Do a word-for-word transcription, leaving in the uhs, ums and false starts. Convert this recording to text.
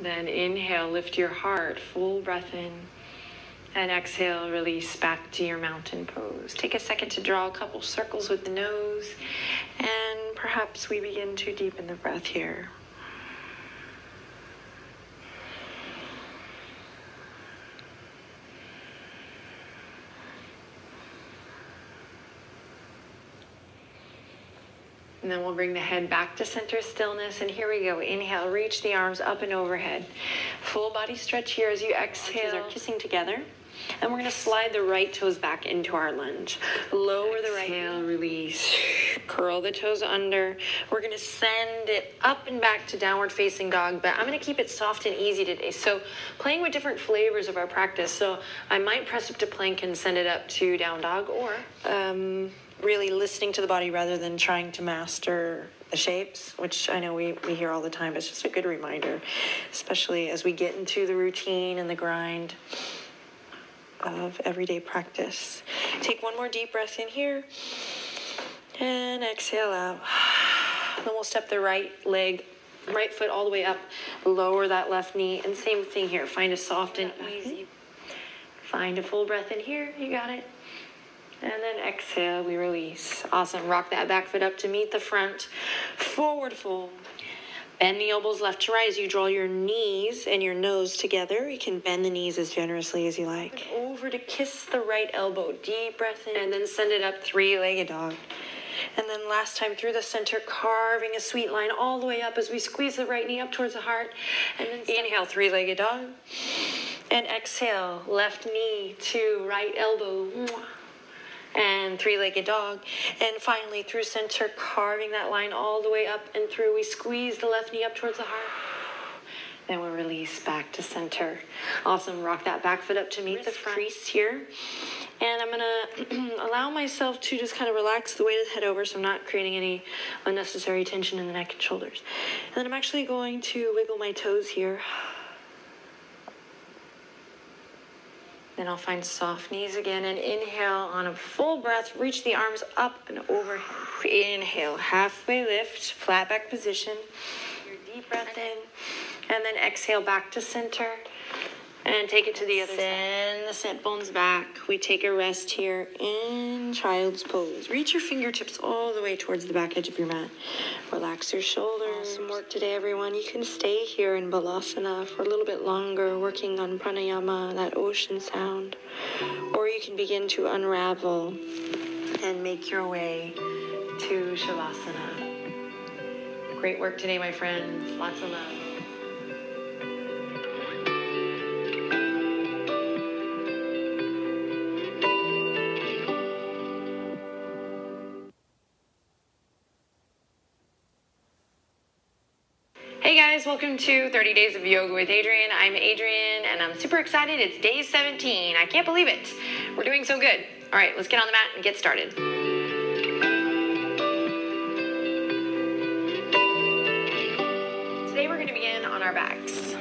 Then inhale, lift your heart, full breath in. And exhale, release back to your mountain pose. Take a second to draw a couple circles with the nose, and perhaps we begin to deepen the breath here. And then we'll bring the head back to center stillness. And here we go. Inhale, reach the arms up and overhead. Full body stretch here as you exhale. Our kissing together. And we're going to slide the right toes back into our lunge. Lower the right heel, release. Curl the toes under. We're going to send it up and back to downward facing dog, but I'm going to keep it soft and easy today. So playing with different flavors of our practice. So I might press up to plank and send it up to down dog, or um, really listening to the body rather than trying to master the shapes, which I know we, we hear all the time, but it's just a good reminder, especially as we get into the routine and the grind of everyday practice. Take one more deep breath in here and exhale out. Then we'll step the right leg, right foot all the way up, lower that left knee, and same thing here. Find a soft and easy. Find a full breath in here. You got it. And then exhale, we release. Awesome. Rock that back foot up to meet the front. Forward fold. Bend the elbows left to right as you draw your knees and your nose together. You can bend the knees as generously as you like. Over to kiss the right elbow. Deep breath in. And then send it up, three-legged dog. And then last time through the center, carving a sweet line all the way up as we squeeze the right knee up towards the heart. And then inhale, three-legged dog. And exhale, left knee to right elbow. And three-legged dog. And finally, through center, carving that line all the way up and through. We squeeze the left knee up towards the heart. Then we'll release back to center. Awesome. Rock that back foot up to meet the front crease here. And I'm going to allow myself to just kind of relax the weight of the head over, so I'm not creating any unnecessary tension in the neck and shoulders. And then I'm actually going to wiggle my toes here. Then I'll find soft knees again, and inhale on a full breath, reach the arms up and overhead. Inhale, halfway lift, flat back position. Your deep breath in, and then exhale back to center, and take it to the other side. Send the sit bones back. We take a rest here in child's pose. Reach your fingertips all the way towards the back edge of your mat. Relax your shoulders. Some work today, everyone. You can stay here in balasana for a little bit longer, working on pranayama, that ocean sound. Or you can begin to unravel and make your way to shavasana. Great work today, my friends. Lots of love. Hey guys, welcome to thirty Days of Yoga with Adriene. I'm Adriene, and I'm super excited. It's day seventeen. I can't believe it. We're doing so good. All right, let's get on the mat and get started. Today we're going to begin on our backs.